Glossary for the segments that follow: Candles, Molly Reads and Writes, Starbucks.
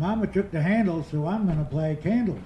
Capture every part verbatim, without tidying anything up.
Mama took the handles, so I'm going to play Candles.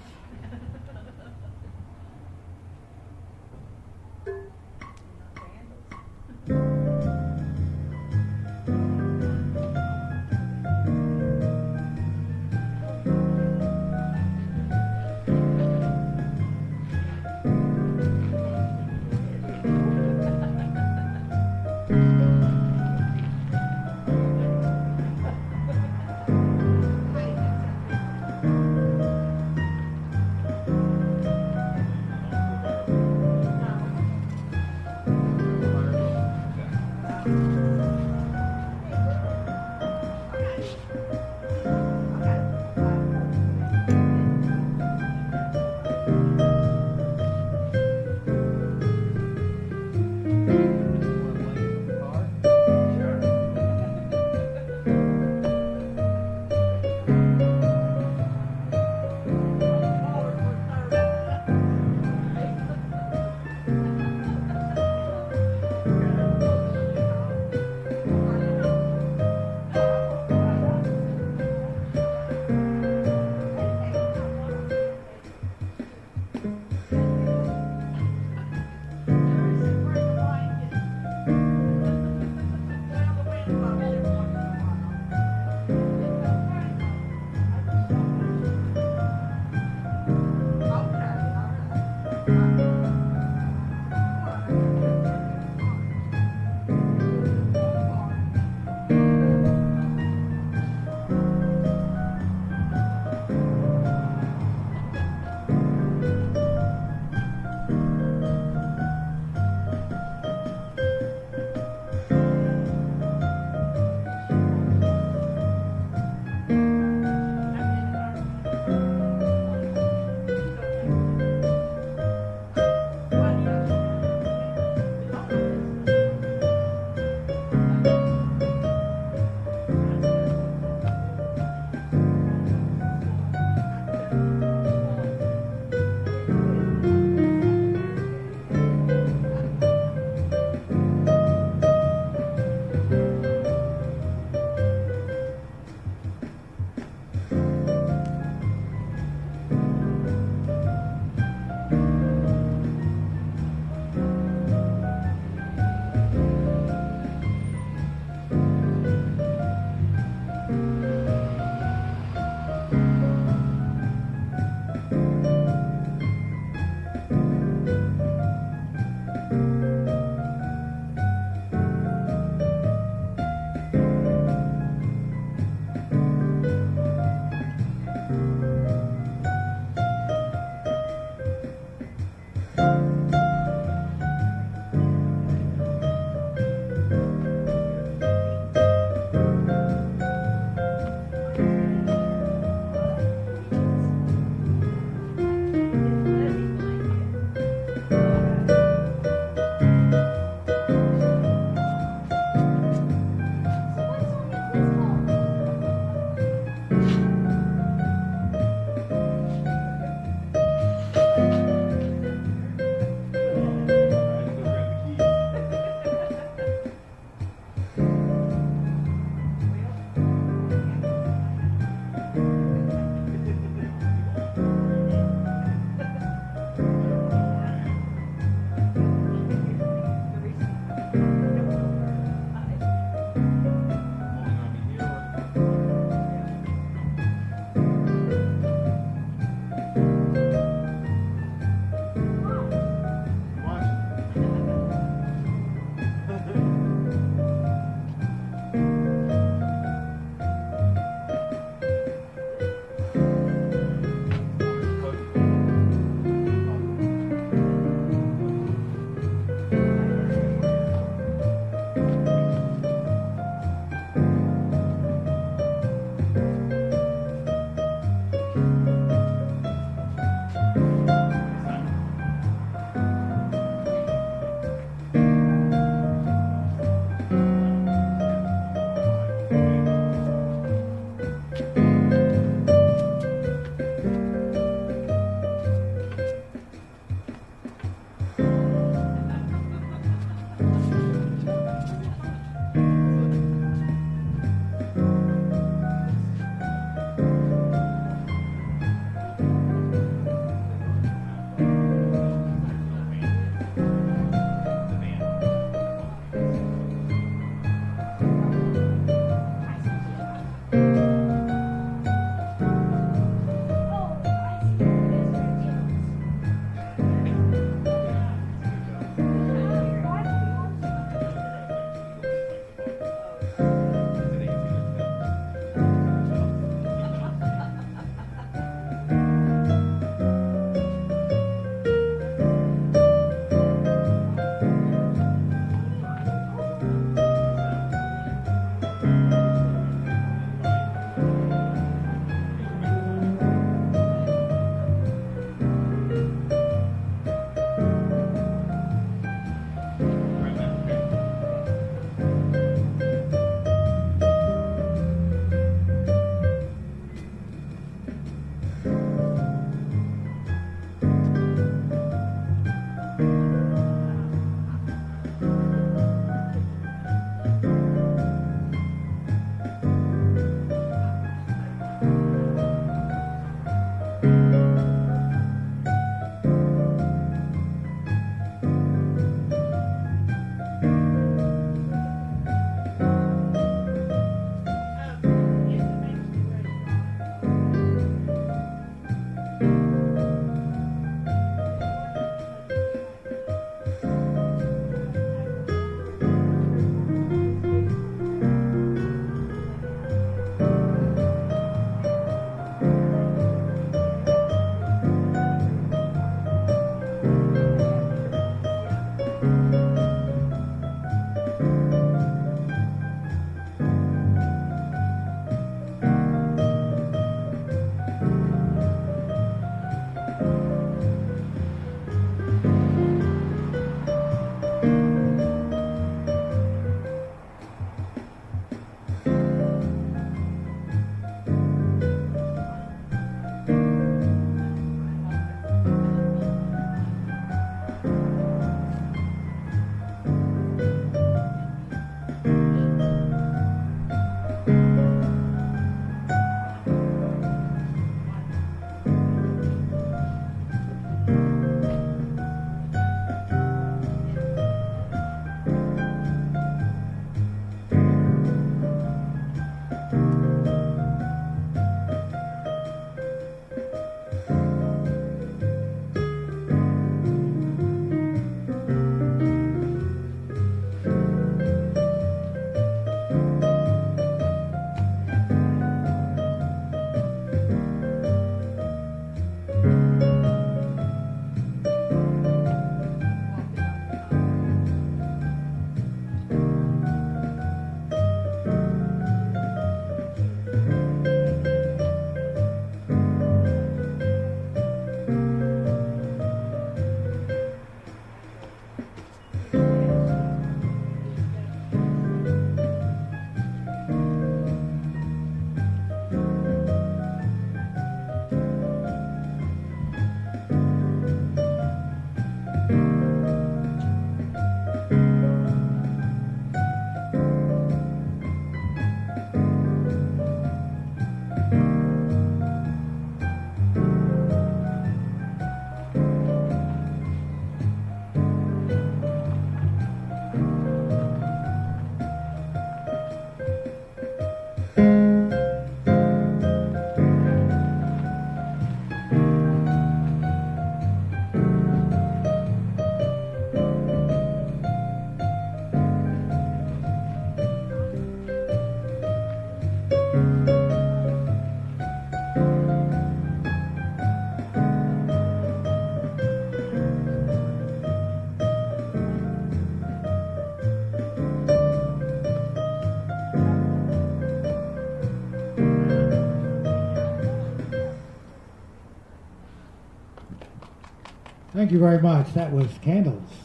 Thank you very much. That was Candles.